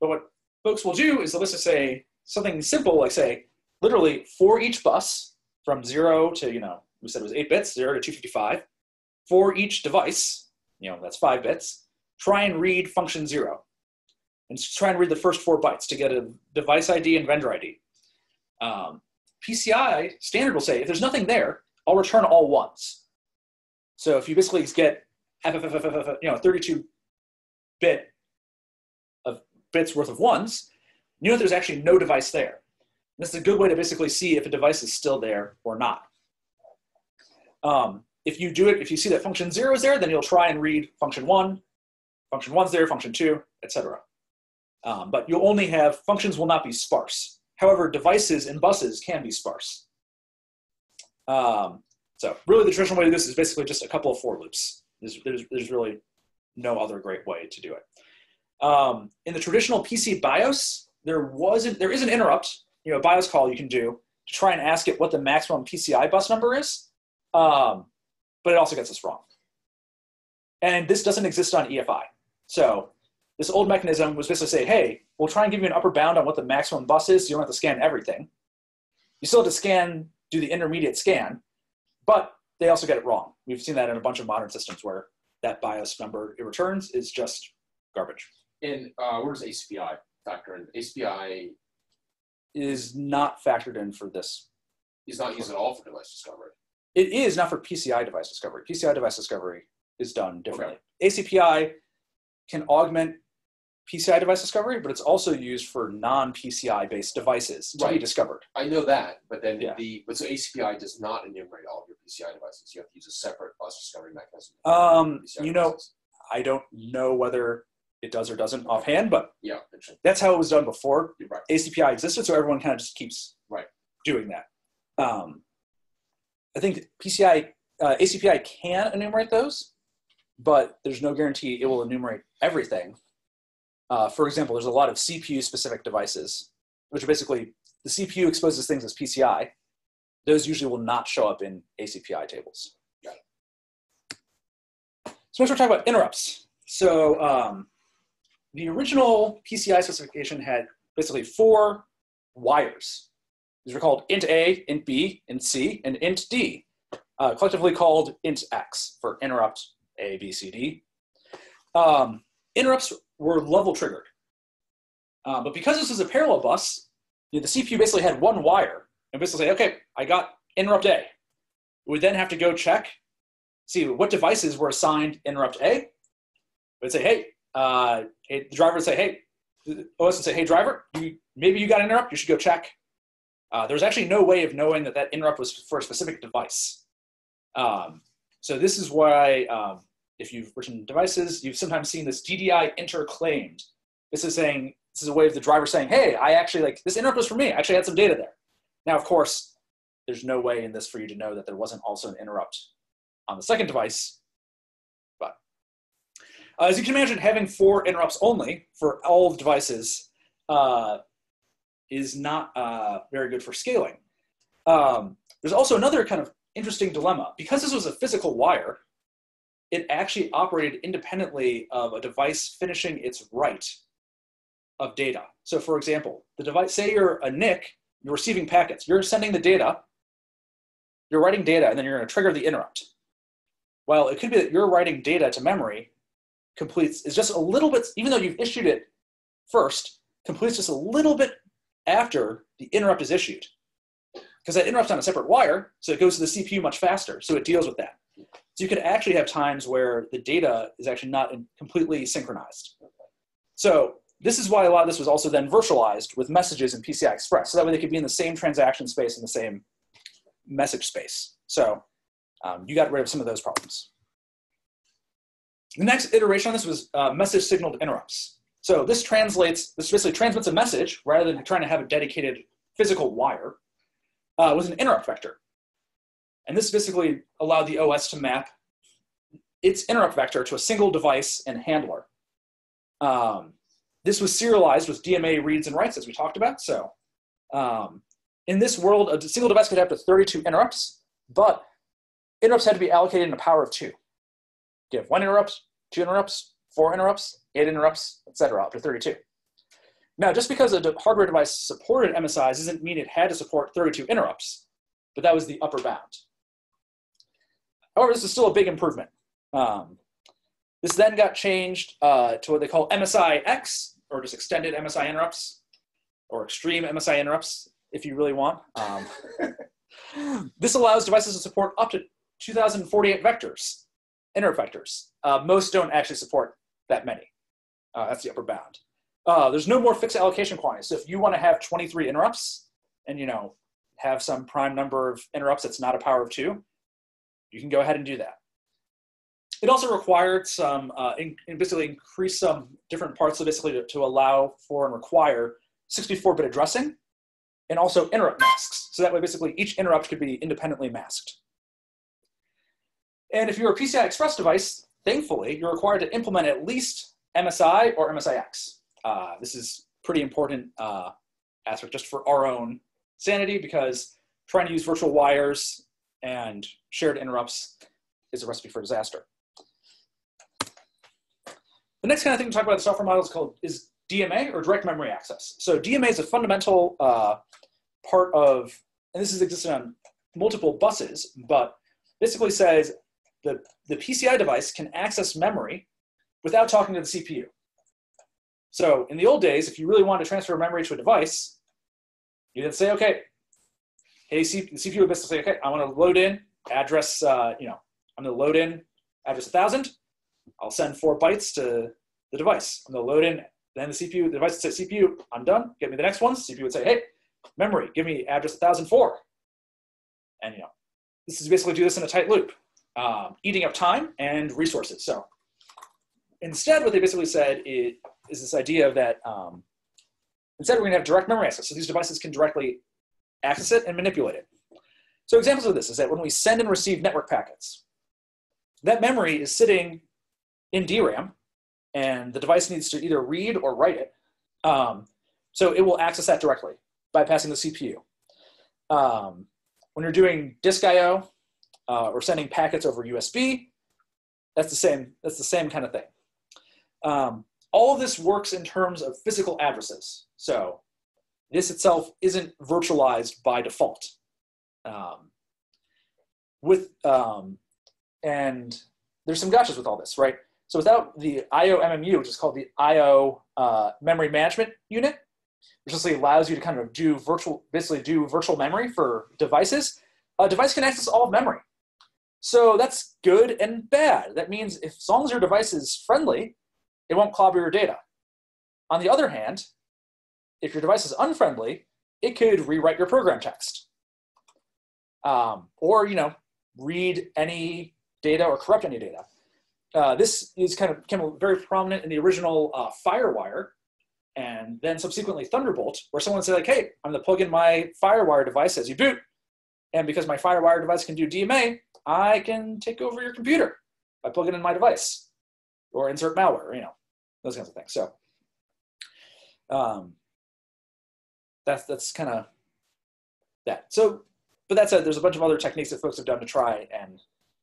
But what folks will do is they'll just say something simple, like say, literally for each bus from zero to, you know, we said it was eight bits, zero to two fifty-five, for each device, you know, that's five bits, try and read function zero. And try and read the first four bytes to get a device I D and vendor I D. Um, P C I standard will say, if there's nothing there, I'll return all ones. So if you basically get, you know, thirty-two bit of bits worth of ones, you know there's actually no device there. And this is a good way to basically see if a device is still there or not. Um, If you do it, if you see that function zero is there, then you'll try and read function one, function one's there, function two, et cetera. Um, but you'll only have, functions will not be sparse. However, devices and buses can be sparse. Um, so really the traditional way to do this is basically just a couple of for loops. There's, there's, there's really no other great way to do it. Um, in the traditional P C BIOS, there wasn't, there is an interrupt, you know, a BIOS call you can do to try and ask it what the maximum P C I bus number is. Um, But it also gets us wrong. And this doesn't exist on E F I. So this old mechanism was basically say, hey, we'll try and give you an upper bound on what the maximum bus is, so you don't have to scan everything. You still have to scan, do the intermediate scan, but they also get it wrong. We've seen that in a bunch of modern systems where that BIOS number it returns is just garbage. And uh, where does A C P I factor in? A C P I is not factored in for this. It's not used at all for device discovery. It is not for P C I device discovery. P C I device discovery is done differently. Okay. A C P I can augment P C I device discovery, but it's also used for non-P C I based devices to right. be discovered. I know that, but then yeah. the but so A C P I does not enumerate all of your P C I devices. You have to use a separate bus discovery mechanism. Um, you know, devices. I don't know whether it does or doesn't offhand, but yeah, that's how it was done before. Right. A C P I existed, so everyone kind of just keeps right. doing that. Um, I think P C I, uh, A C P I can enumerate those, but there's no guarantee it will enumerate everything. Uh, for example, there's a lot of C P U-specific devices, which are basically the C P U exposes things as P C I. Those usually will not show up in A C P I tables. Got it. So next we're talking about interrupts. So um, the original P C I specification had basically four wires. These were called int A, int B, int C, and int D, uh, collectively called int X for interrupt A, B, C, D. Um, interrupts were level triggered. Uh, but because this was a parallel bus, you know, the C P U basically had one wire and basically say, okay, I got interrupt A. We would then have to go check, see what devices were assigned interrupt A. We'd say, hey, uh, the driver would say, hey, the O S would say, hey, driver, you, maybe you got an interrupt, you should go check. Uh, there's actually no way of knowing that that interrupt was for a specific device. Um, so this is why, um, if you've written devices, you've sometimes seen this D D I interclaimed. This is saying, this is a way of the driver saying, hey, I actually, like, this interrupt was for me. I actually had some data there. Now, of course, there's no way in this for you to know that there wasn't also an interrupt on the second device. But uh, as you can imagine, having four interrupts only for all devices uh, is not uh, very good for scaling. Um, there's also another kind of interesting dilemma. Because this was a physical wire, it actually operated independently of a device finishing its write of data. So for example, the device, say you're a N I C, you're receiving packets, you're sending the data, you're writing data, and then you're gonna trigger the interrupt. Well, it could be that you're writing data to memory completes, is just a little bit, even though you've issued it first, completes just a little bit after the interrupt is issued. Because that interrupt's on a separate wire, so it goes to the C P U much faster, so it deals with that. So you could actually have times where the data is actually not in, completely synchronized. So this is why a lot of this was also then virtualized with messages in P C I Express. So that way they could be in the same transaction space and the same message space. So um, you got rid of some of those problems. The next iteration on this was uh, message signaled interrupts. So this translates, this basically transmits a message rather than trying to have a dedicated physical wire uh, with an interrupt vector. And this basically allowed the O S to map its interrupt vector to a single device and handler. Um, this was serialized with D M A reads and writes, as we talked about. So um, in this world, a single device could have up to thirty-two interrupts, but interrupts had to be allocated in a power of two. You have one interrupt, two interrupts, four interrupts, eight interrupts, et cetera, up to thirty-two. Now, just because a hardware device supported M S Is doesn't mean it had to support thirty-two interrupts, but that was the upper bound. However, this is still a big improvement. Um, this then got changed uh, to what they call M S I X, or just extended M S I interrupts, or extreme M S I interrupts, if you really want. Um, this allows devices to support up to two thousand forty-eight vectors, interrupt vectors. Uh, most don't actually support that many. Uh, that's the upper bound. Uh, there's no more fixed allocation quantities. So if you want to have twenty-three interrupts, and you know have some prime number of interrupts that's not a power of two, you can go ahead and do that. It also required some, uh, in, in basically increase some different parts, so basically to, to allow for and require sixty-four bit addressing and also interrupt masks. So that way basically each interrupt could be independently masked. And if you're a P C I Express device, thankfully, you're required to implement at least M S I or M S I X. Uh, this is pretty important uh, aspect just for our own sanity, because trying to use virtual wires and shared interrupts is a recipe for disaster. The next kind of thing to talk about the software model is called is D M A, or direct memory access. So D M A is a fundamental uh, part of, and this is existed on multiple buses, but basically says the, the P C I device can access memory without talking to the C P U. So in the old days, if you really wanted to transfer memory to a device, you then say, okay, hey, C the C P U would basically say, okay, I want to load in address, uh, you know, I'm going to load in address one thousand. I'll send four bytes to the device. I'm going to load in, then the C P U, the device would say, C P U, I'm done. Get me the next one. The C P U would say, hey, memory, give me address one thousand four. And, you know, this is basically do this in a tight loop, um, eating up time and resources. So instead, what they basically said is, is this idea that um, instead we're going to have direct memory access. So these devices can directly access it and manipulate it. So examples of this is that when we send and receive network packets, that memory is sitting in D RAM, and the device needs to either read or write it. Um, so it will access that directly, bypassing the C P U. Um, when you're doing disk I O uh, or sending packets over U S B, that's the same, that's the same kind of thing. Um, all of this works in terms of physical addresses. So this itself isn't virtualized by default. Um, with, um, and there's some gotchas with all this, right? So without the I O M M U, which is called the I O uh, memory management unit, which basically allows you to kind of do virtual, basically do virtual memory for devices, a device can access all of memory. So that's good and bad. That means if, as long as your device is friendly, it won't clobber your data. On the other hand, if your device is unfriendly, it could rewrite your program text. Um, or, you know, read any data or corrupt any data. Uh, this is kind of became very prominent in the original uh, FireWire, and then subsequently Thunderbolt, where someone said, like, hey, I'm going to plug in my FireWire device as you boot, and because my FireWire device can do D M A, I can take over your computer by plugging in my device, or insert malware, you know, those kinds of things. So um, that's, that's kind of that. So, but that said, there's a bunch of other techniques that folks have done to try and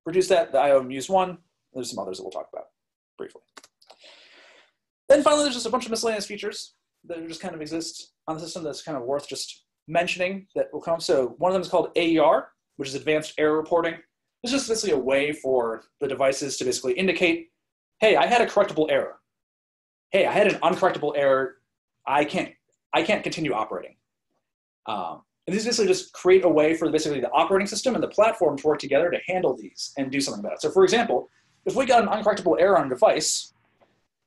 reduce that. The I O M M U is one. There's some others that we'll talk about briefly. Then finally, there's just a bunch of miscellaneous features that just kind of exist on the system that's kind of worth just mentioning that will come. So one of them is called A E R, which is Advanced Error Reporting. This is basically a way for the devices to basically indicate, hey, I had a correctable error. Hey, I had an uncorrectable error. I can't, I can't continue operating. Um, and these basically just create a way for basically the operating system and the platform to work together to handle these and do something about it. So for example, if we got an uncorrectable error on a device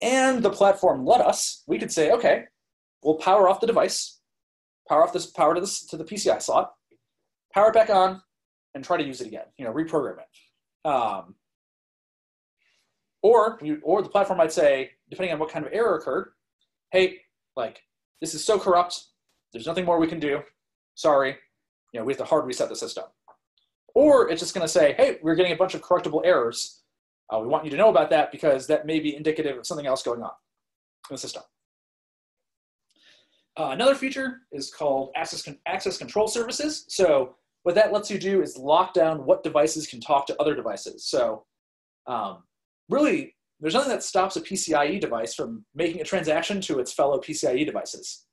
and the platform let us, we could say, okay, we'll power off the device, power off this power to, this, to the P C I slot, power it back on, and try to use it again, you know, reprogram it. Um, or, you, or the platform might say, depending on what kind of error occurred, hey, like, this is so corrupt, there's nothing more we can do, sorry, you know, we have to hard reset the system. Or it's just gonna say, hey, we're getting a bunch of correctable errors. Uh, we want you to know about that because that may be indicative of something else going on in the system. Uh, another feature is called access, con access control services. So what that lets you do is lock down what devices can talk to other devices. So um, really, there's nothing that stops a P C I E device from making a transaction to its fellow P C I E devices.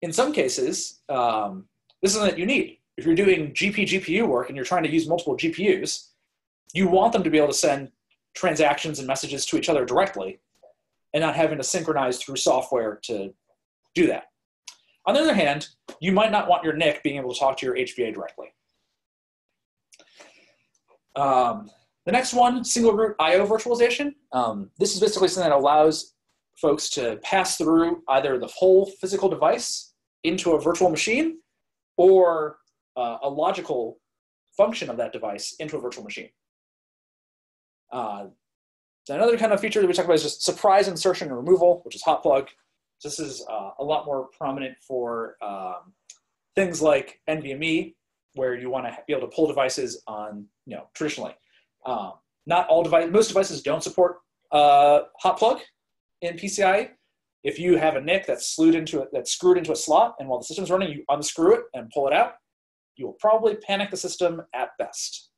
In some cases, um, this is something that you need. If you're doing G P G P U work and you're trying to use multiple G P Us, you want them to be able to send transactions and messages to each other directly and not having to synchronize through software to do that. On the other hand, you might not want your N I C being able to talk to your H B A directly. Um, the next one, single root I O virtualization. Um, this is basically something that allows folks to pass through either the whole physical device into a virtual machine or uh, a logical function of that device into a virtual machine. Uh, another kind of feature that we talk about is just surprise insertion and removal, which is hot plug. This is uh, a lot more prominent for um, things like N V M E, where you want to be able to pull devices on, you know, traditionally. Um, not all devices, most devices don't support uh, hot plug in P C I. If you have a N I C that's slewed into it, that's screwed into a slot, and while the system's running, you unscrew it and pull it out, you will probably panic the system at best.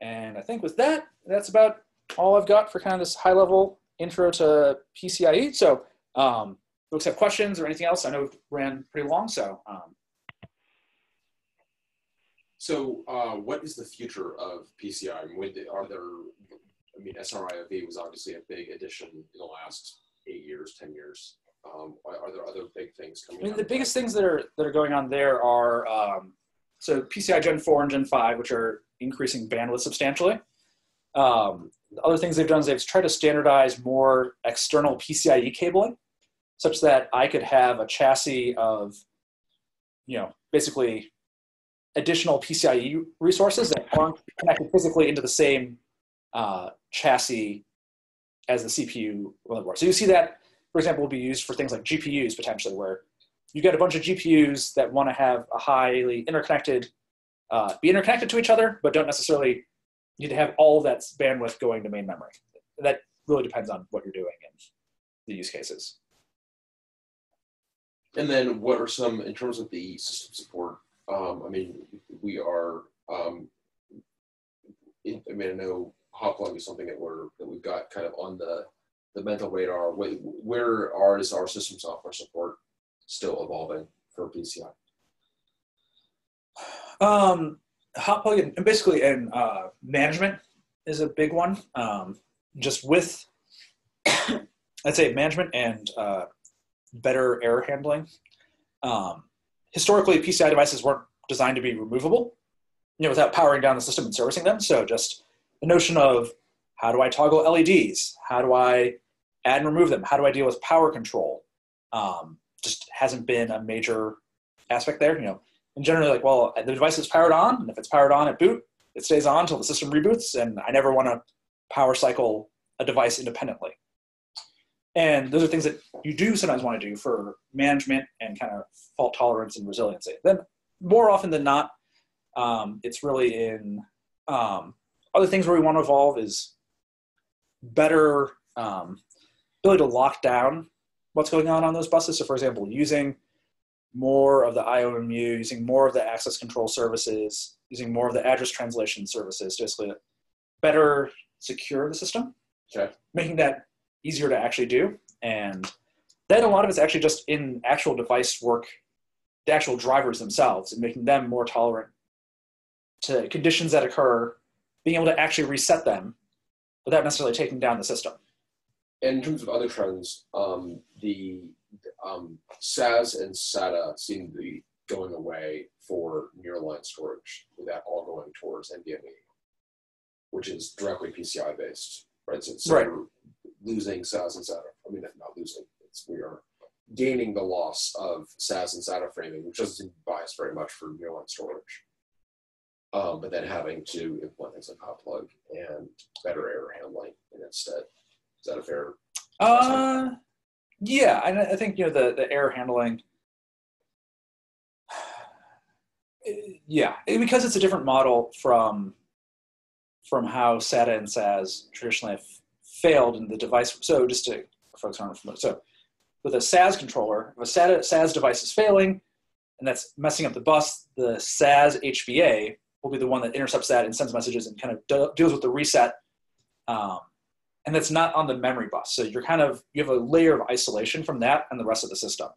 And I think with that, that's about all I've got for kind of this high-level intro to P C I E. So um, folks have questions or anything else? I know we've ran pretty long, so. Um. So uh, what is the future of P C I? I mean, when did, are there, I mean, S R I O V was obviously a big addition in the last eight years, ten years. Um, are there other big things coming I mean, out? The biggest things that are, that are going on there are, um, so P C I Gen four and Gen five, which are increasing bandwidth substantially. Um, the other things they've done is they've tried to standardize more external P C I E cabling, such that I could have a chassis of, you know, basically additional P C I E resources that aren't connected physically into the same uh, chassis as the C P U motherboard. So you see that, for example, will be used for things like G P Us potentially, where you get a bunch of G P Us that want to have a highly interconnected, uh, be interconnected to each other, but don't necessarily need to have all that bandwidth going to main memory. That really depends on what you're doing and the use cases. And then what are some, in terms of the system support, um, I mean, we are, um, in, I mean, I know Hoplung is something that, we're, that we've got kind of on the, the mental radar. Where, where are, is our system software support still evolving for P C I? Um, Hoplung and basically in uh, management is a big one. Um, just with, I'd say management and uh, better error handling. Um, historically, P C I devices weren't designed to be removable, you know, without powering down the system and servicing them. So just the notion of how do I toggle L E Ds? How do I add and remove them? How do I deal with power control? Um, just hasn't been a major aspect there. You know, and generally like, well, the device is powered on, and if it's powered on at boot, it stays on until the system reboots, and I never want to power cycle a device independently. And those are things that you do sometimes want to do for management and kind of fault tolerance and resiliency. Then more often than not, um, it's really in um, other things where we want to evolve is better um, ability to lock down what's going on on those buses. So for example, using more of the I O M M U, using more of the access control services, using more of the address translation services, basically better secure the system, okay. Making that easier to actually do. And then a lot of it's actually just in actual device work, the actual drivers themselves, and making them more tolerant to conditions that occur, being able to actually reset them without necessarily taking down the system. And in terms of other trends, um, the um, S A S and S A T A seem to be going away for nearline storage, with that all going towards NVMe, which is directly P C I based, right? So it's right. Losing S A S and S A T A. I mean, not losing. It's, we are gaining the loss of S A S and S A T A framing, which doesn't seem biased very much for nearline storage. Um, but then having to implement things like Hoplung and better error handling instead. Is that a fair? Uh, yeah, I, I think you know the the error handling. Yeah, because it's a different model from from how S A T A and S A S traditionally have failed in the device. So just to folks aren't familiar, so with a S A S controller, if a S A T A, S A S device is failing, and that's messing up the bus, the S A S H B A will be the one that intercepts that and sends messages and kind of de deals with the reset. Um, and that's not on the memory bus. So you're kind of, you have a layer of isolation from that and the rest of the system.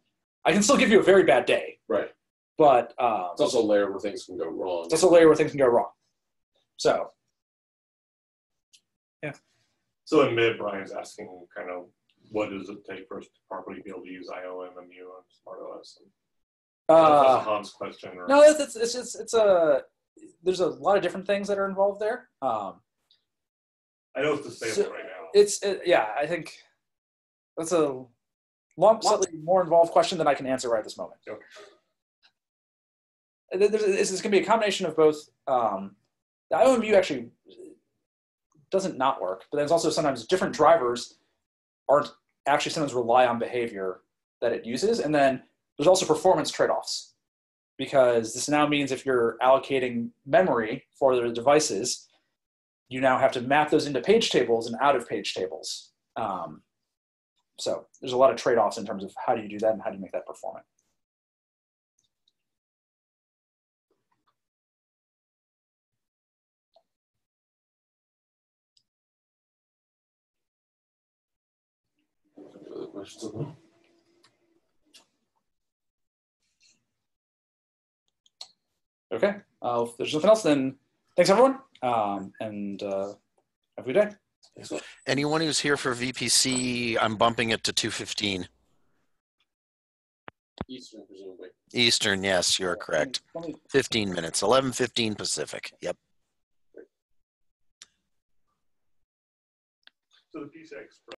I can still give you a very bad day. Right. But um, it's also a layer where things can go wrong. It's also a layer where things can go wrong. So, yeah. So in mid, Brian's asking kind of, what does it take for us to properly be able to use I O M M U on SmartOS? Uh, that's a Hans question. Or... No, it's, it's, it's, it's a, there's a lot of different things that are involved there. Um, I know it's the same so right now. It's it, yeah, I think that's a long, slightly more involved question than I can answer right at this moment. Okay. It's, it's going to be a combination of both. Um, the I O M M U actually doesn't not work, but there's also sometimes different drivers aren't actually sometimes rely on behavior that it uses. And then there's also performance trade-offs, because this now means if you're allocating memory for the devices, you now have to map those into page tables and out of page tables. Um, so there's a lot of trade-offs in terms of how do you do that and how do you make that performant. Any other questions? Okay, uh, if there's nothing else, then thanks everyone, um, and uh, have a good day. Excellent. Anyone who's here for V P C, I'm bumping it to two fifteen. Eastern, presumably. Eastern, yes, you're correct. fifteen minutes, eleven fifteen Pacific, yep. So the P C I Express.